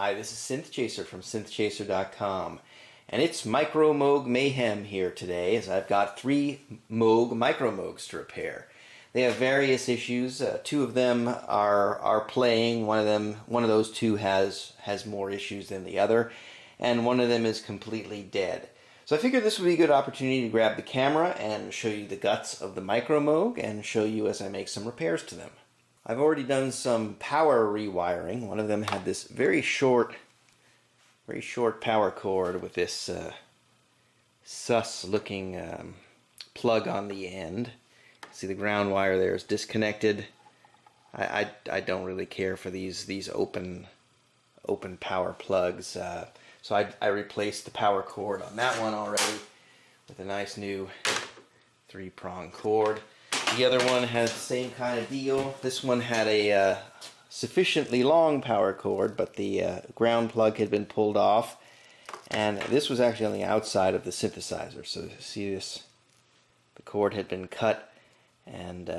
Hi, this is Synth Chaser from synthchaser.com, and it's MicroMoog Mayhem here today, as I've got three Moog MicroMoogs to repair. They have various issues. Two of them are playing. One of those two has more issues than the other, and one of them is completely dead. So I figured this would be a good opportunity to grab the camera and show you the guts of the MicroMoog and show you as I make some repairs to them. I've already done some power rewiring. One of them had this very short power cord with this sus-looking plug on the end. See, the ground wire there is disconnected. I don't really care for these open power plugs, so I replaced the power cord on that one already with a nice new three-prong cord. The other one has the same kind of deal. This one had a sufficiently long power cord, but the ground plug had been pulled off, and this was actually on the outside of the synthesizer. So see this, the cord had been cut and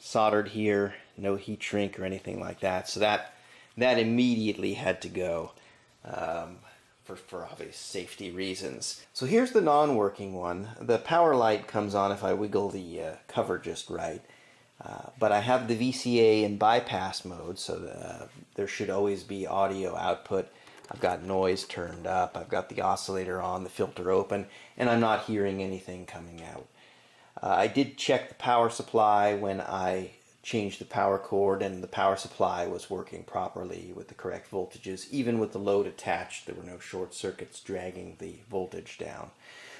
soldered here, no heat shrink or anything like that. So that immediately had to go for obvious safety reasons. So here's the non-working one. The power light comes on if I wiggle the cover just right, but I have the VCA in bypass mode, so there should always be audio output. I've got noise turned up, I've got the oscillator on, the filter open, and I'm not hearing anything coming out. I did check the power supply when I changed the power cord, and the power supply was working properly with the correct voltages. Even with the load attached, there were no short circuits dragging the voltage down.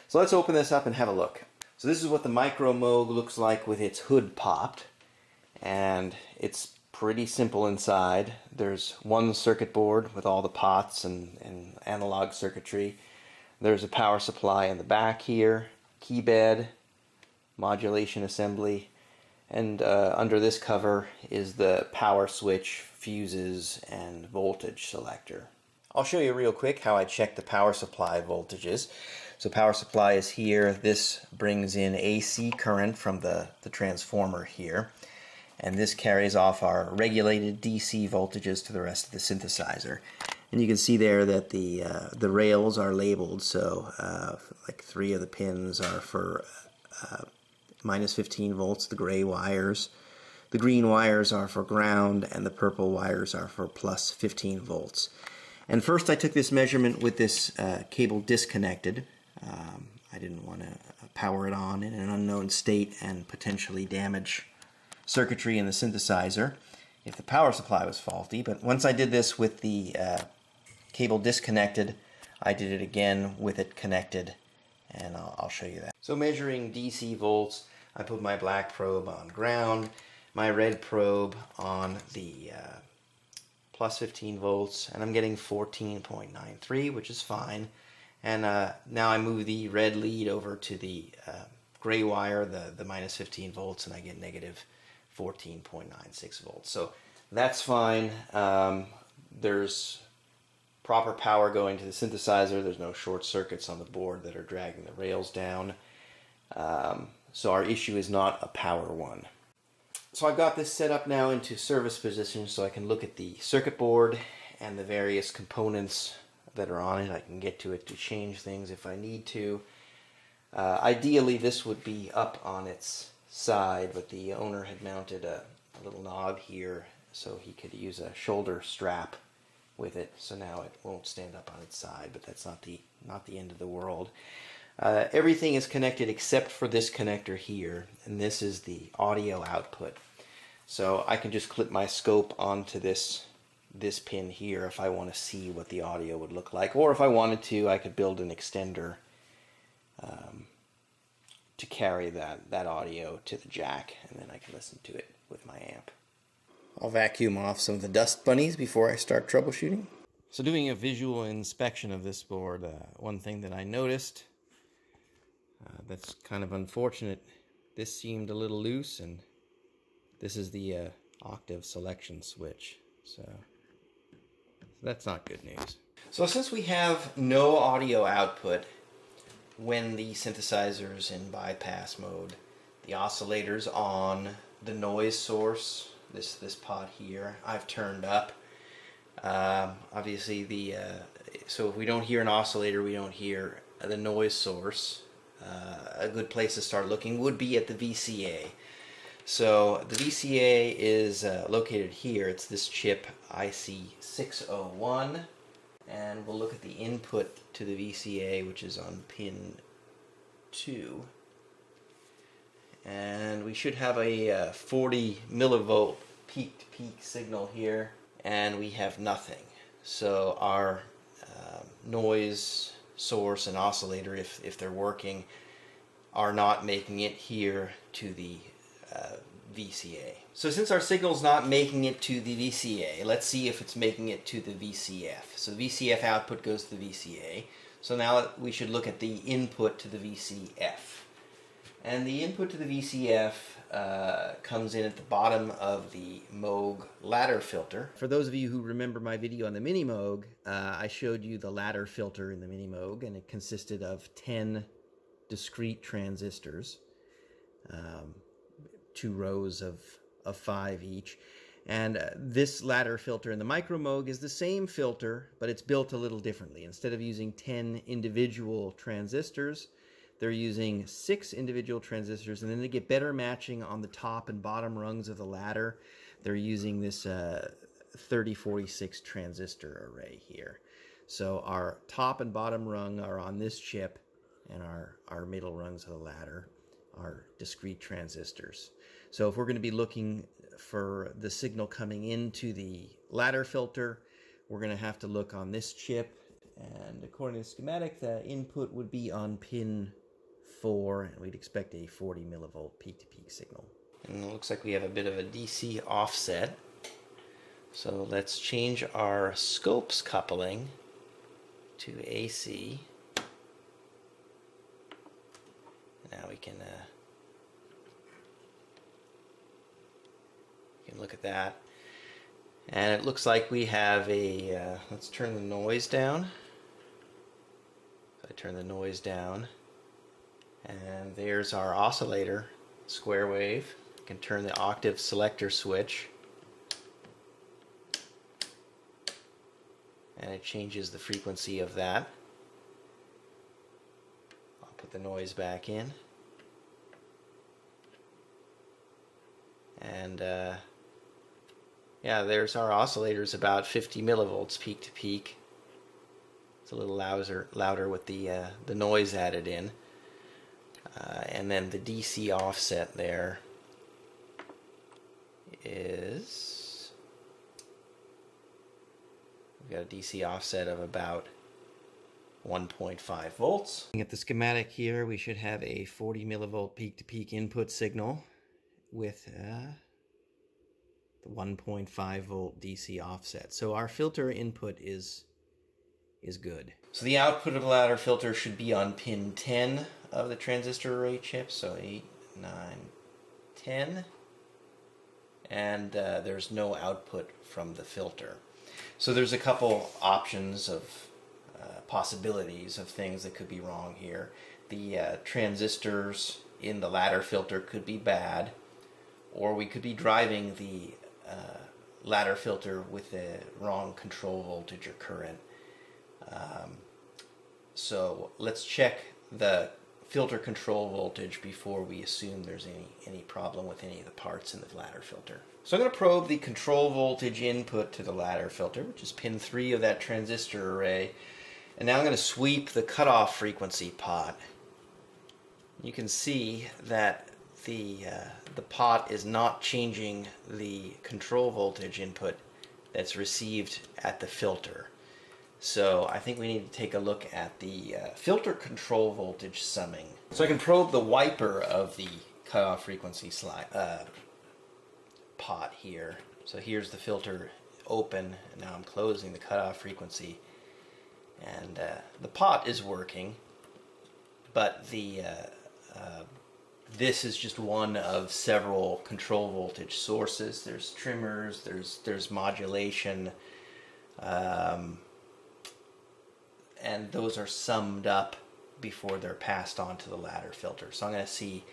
So let's open this up and have a look. So this is what the MicroMoog looks like with its hood popped, and it's pretty simple inside. There's one circuit board with all the pots and analog circuitry. There's a power supply in the back here, key bed, modulation assembly, and under this cover is the power switch, fuses, and voltage selector. I'll show you real quick how I check the power supply voltages. So power supply is here. This brings in AC current from the transformer here, and this carries off our regulated DC voltages to the rest of the synthesizer. And you can see there that the rails are labeled, so like three of the pins are for minus 15 volts, the gray wires. The green wires are for ground, and the purple wires are for plus 15 volts. And first I took this measurement with this cable disconnected. I didn't want to power it on in an unknown state and potentially damage circuitry in the synthesizer if the power supply was faulty. But once I did this with the cable disconnected, I did it again with it connected, and I'll show you that. So measuring DC volts, I put my black probe on ground, my red probe on the plus 15 volts, and I'm getting 14.93, which is fine. And now I move the red lead over to the gray wire, the minus 15 volts, and I get negative 14.96 volts. So that's fine. There's proper power going to the synthesizer. There's no short circuits on the board that are dragging the rails down. So our issue is not a power one. So I've got this set up now into service position so I can look at the circuit board and the various components that are on it. I can get to it to change things if I need to. Ideally this would be up on its side, but the owner had mounted a little knob here so he could use a shoulder strap with it, so now it won't stand up on its side, but that's not the end of the world. Everything is connected except for this connector here, and this is the audio output. So I can just clip my scope onto this pin here if I want to see what the audio would look like, or if I wanted to, I could build an extender to carry that audio to the jack, and then I can listen to it with my amp. I'll vacuum off some of the dust bunnies before I start troubleshooting. So doing a visual inspection of this board, one thing that I noticed that's kind of unfortunate, this seemed a little loose, and this is the octave selection switch, so that's not good news. So since we have no audio output when the synthesizer's in bypass mode, the oscillator's on, the noise source, this pod here, I've turned up. Obviously, so if we don't hear an oscillator, we don't hear the noise source. A good place to start looking would be at the VCA. So the VCA is located here. It's this chip IC601, and we'll look at the input to the VCA, which is on pin 2. And we should have a 40 millivolt peak-to-peak signal here, and we have nothing. So our noise source and oscillator, if they're working, are not making it here to the VCA. So since our signal's not making it to the VCA, let's see if it's making it to the VCF. So the VCF output goes to the VCA. So now we should look at the input to the VCF. And the input to the VCF comes in at the bottom of the Moog Ladder Filter. For those of you who remember my video on the Minimoog, I showed you the ladder filter in the Minimoog, and it consisted of 10 discrete transistors, 2 rows of 5 each. And this ladder filter in the MicroMoog is the same filter, but it's built a little differently. Instead of using 10 individual transistors, they're using 6 individual transistors, and then they get better matching on the top and bottom rungs of the ladder. They're using this 3046 transistor array here. So our top and bottom rung are on this chip, and our middle rungs of the ladder are discrete transistors. So if we're going to be looking for the signal coming into the ladder filter, we're going to have to look on this chip. And according to the schematic, the input would be on pin 4, and we'd expect a 40 millivolt peak-to-peak signal. And it looks like we have a bit of a DC offset, so let's change our scopes coupling to AC. Now we can look at that, and it looks like we have a let's turn the noise down. So I turn the noise down, and there's our oscillator, square wave. You can turn the octave selector switch, and it changes the frequency of that. I'll put the noise back in, and yeah, there's our oscillators, about 50 millivolts peak to peak. It's a little louder with the noise added in. And then the DC offset there is, we've got a DC offset of about 1.5 volts. Looking at the schematic here, we should have a 40 millivolt peak-to-peak input signal with the 1.5 volt DC offset. So our filter input is good. So the output of the ladder filter should be on pin 10 of the transistor array chip, so 8, 9, 10, and there's no output from the filter. So there's a couple options of possibilities of things that could be wrong here. The transistors in the ladder filter could be bad, or we could be driving the ladder filter with a wrong control voltage or current. So let's check the filter control voltage before we assume there's any problem with any of the parts in the ladder filter. So I'm going to probe the control voltage input to the ladder filter, which is pin 3 of that transistor array. And now I'm going to sweep the cutoff frequency pot. You can see that the pot is not changing the control voltage input that's received at the filter. So I think we need to take a look at the filter control voltage summing. So I can probe the wiper of the cutoff frequency pot here. So here's the filter open, and now I'm closing the cutoff frequency, and the pot is working, but the this is just one of several control voltage sources. There's trimmers, there's modulation, and those are summed up before they're passed on to the ladder filter. So I'm going to see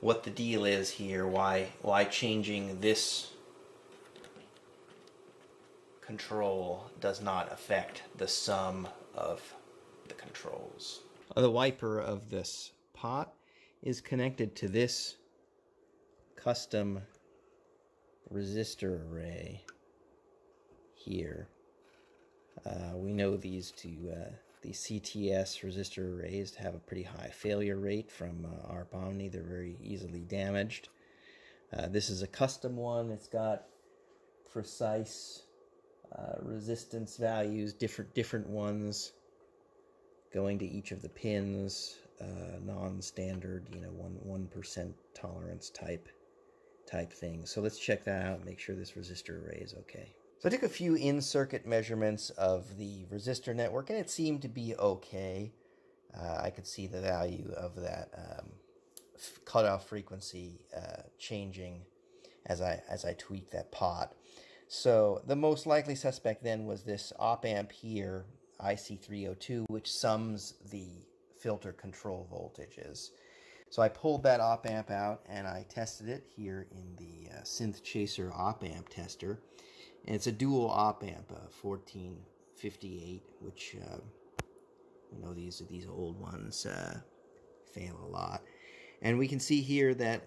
what the deal is here, why changing this control does not affect the sum of the controls. The wiper of this pot is connected to this custom resistor array here. We know these two, these CTS resistor arrays have a pretty high failure rate from ARP Omni. They're very easily damaged. This is a custom one. It's got precise resistance values, different ones going to each of the pins, non-standard, you know, 1% tolerance type thing. So let's check that out and make sure this resistor array is okay. So I took a few in-circuit measurements of the resistor network, and it seemed to be okay. I could see the value of that cutoff frequency changing as I tweaked that pot. So the most likely suspect then was this op amp here, IC302, which sums the filter control voltages. So I pulled that op amp out and I tested it here in the Synth Chaser op amp tester. And it's a dual op amp, 1458, which you know, these old ones fail a lot. And we can see here that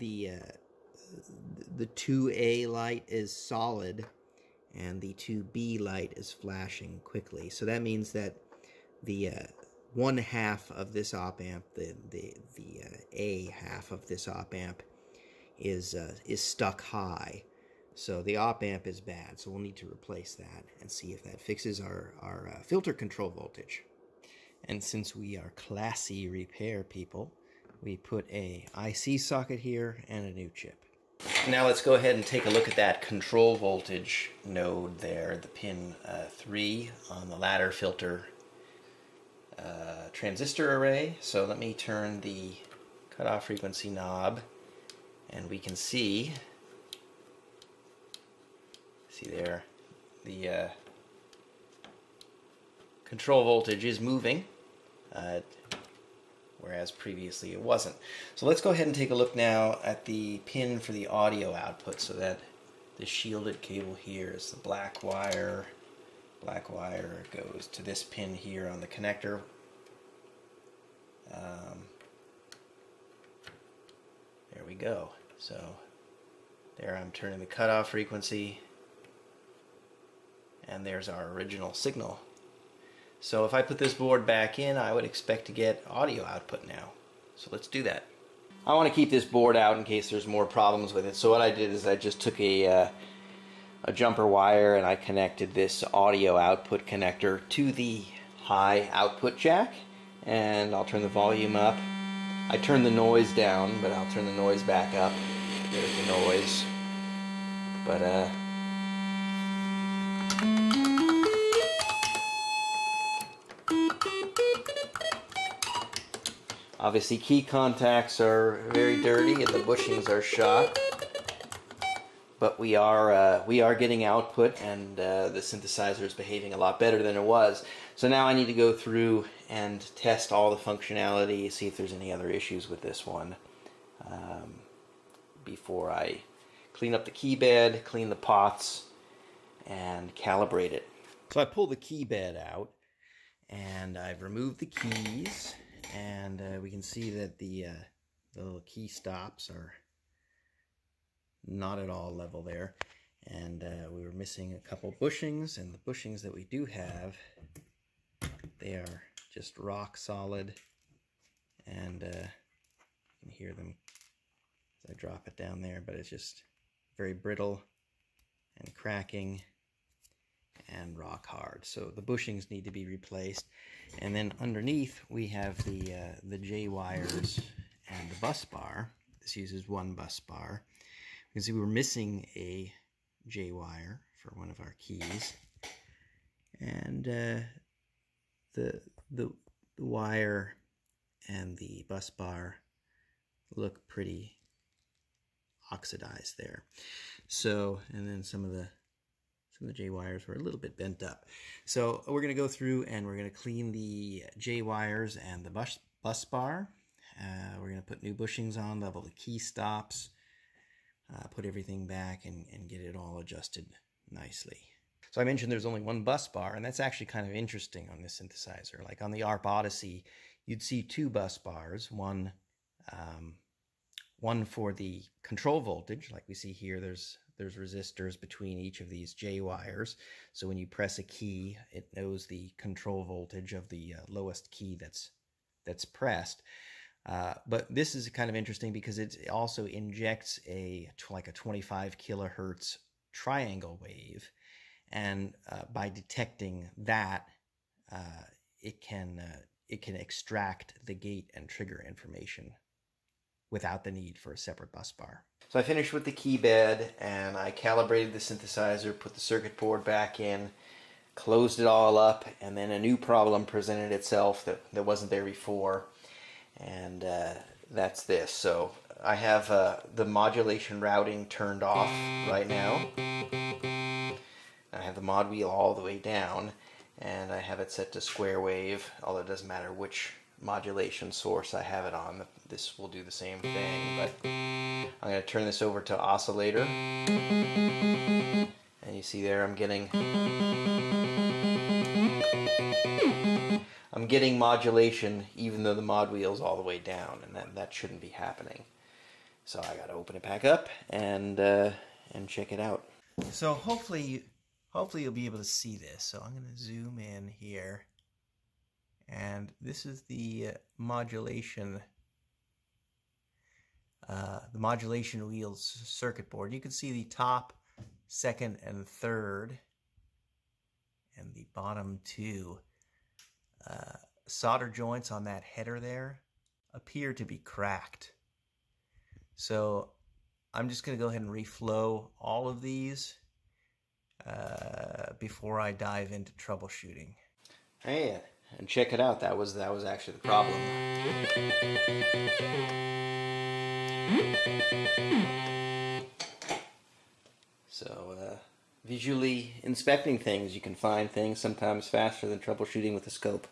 the 2A light is solid and the 2B light is flashing quickly. So that means that the one half of this op amp, the A half of this op amp is stuck high. So the op amp is bad, so we'll need to replace that and see if that fixes our filter control voltage. And since we are classy repair people, we put a IC socket here and a new chip. Now let's go ahead and take a look at that control voltage node there, the pin 3 on the ladder filter transistor array. So let me turn the cutoff frequency knob, and we can see there the control voltage is moving, whereas previously it wasn't. So let's go ahead and take a look now at the pin for the audio output. So that the shielded cable here is the black wire. Black wire goes to this pin here on the connector. There we go. So there I'm turning the cutoff frequency, and there's our original signal. So if I put this board back in, I would expect to get audio output now. So let's do that. I want to keep this board out in case there's more problems with it. So what I did is I just took a jumper wire and I connected this audio output connector to the high output jack. And I'll turn the volume up. I turned the noise down, but I'll turn the noise back up. There's the noise. But obviously key contacts are very dirty and the bushings are shot, but we are getting output, and the synthesizer is behaving a lot better than it was. So now I need to go through and test all the functionality, see if there's any other issues with this one, before I clean up the key bed, clean the pots, and calibrate it. So I pulled the key bed out and I've removed the keys. And we can see that the little key stops are not at all level there. And we were missing a couple bushings, and the bushings that we do have, they are just rock solid. And you can hear them as I drop it down there, but it's just very brittle and cracking and rock hard. So the bushings need to be replaced. And then underneath we have the J wires and the bus bar. This uses one bus bar. You can see we're missing a J wire for one of our keys, and the wire and the bus bar look pretty oxidized there. So, and then some of the J wires were a little bit bent up. So we're going to go through and we're going to clean the J wires and the bus bar. We're going to put new bushings on, level the key stops, put everything back, and get it all adjusted nicely. So I mentioned there's only one bus bar, and that's actually kind of interesting on this synthesizer. Like on the ARP Odyssey, you'd see two bus bars, one for the control voltage, like we see here. There's resistors between each of these J wires. So when you press a key, it knows the control voltage of the lowest key that's pressed. But this is kind of interesting because it also injects like a 25 kilohertz triangle wave. And by detecting that, it can extract the gate and trigger information without the need for a separate bus bar. So I finished with the key bed, and I calibrated the synthesizer, put the circuit board back in, closed it all up, and then a new problem presented itself that wasn't there before, and that's this. So I have the modulation routing turned off right now. I have the mod wheel all the way down, and I have it set to square wave, although it doesn't matter which modulation source I have it on. This will do the same thing, but I'm going to turn this over to oscillator, and you see there I'm getting modulation even though the mod wheel's all the way down, and that shouldn't be happening. So I got to open it back up and check it out. So hopefully you'll be able to see this. So I'm going to zoom in here. And this is the modulation wheels circuit board. You can see the top, second, and third, and the bottom two solder joints on that header there appear to be cracked. So I'm just going to go ahead and reflow all of these before I dive into troubleshooting. Hey. And check it out, that was actually the problem. So visually inspecting things, you can find things sometimes faster than troubleshooting with a scope.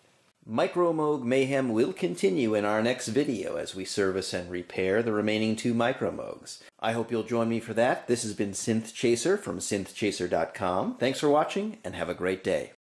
MicroMoog Mayhem will continue in our next video as we service and repair the remaining two MicroMoogs. I hope you'll join me for that. This has been Synth Chaser from synthchaser.com. Thanks for watching, and have a great day.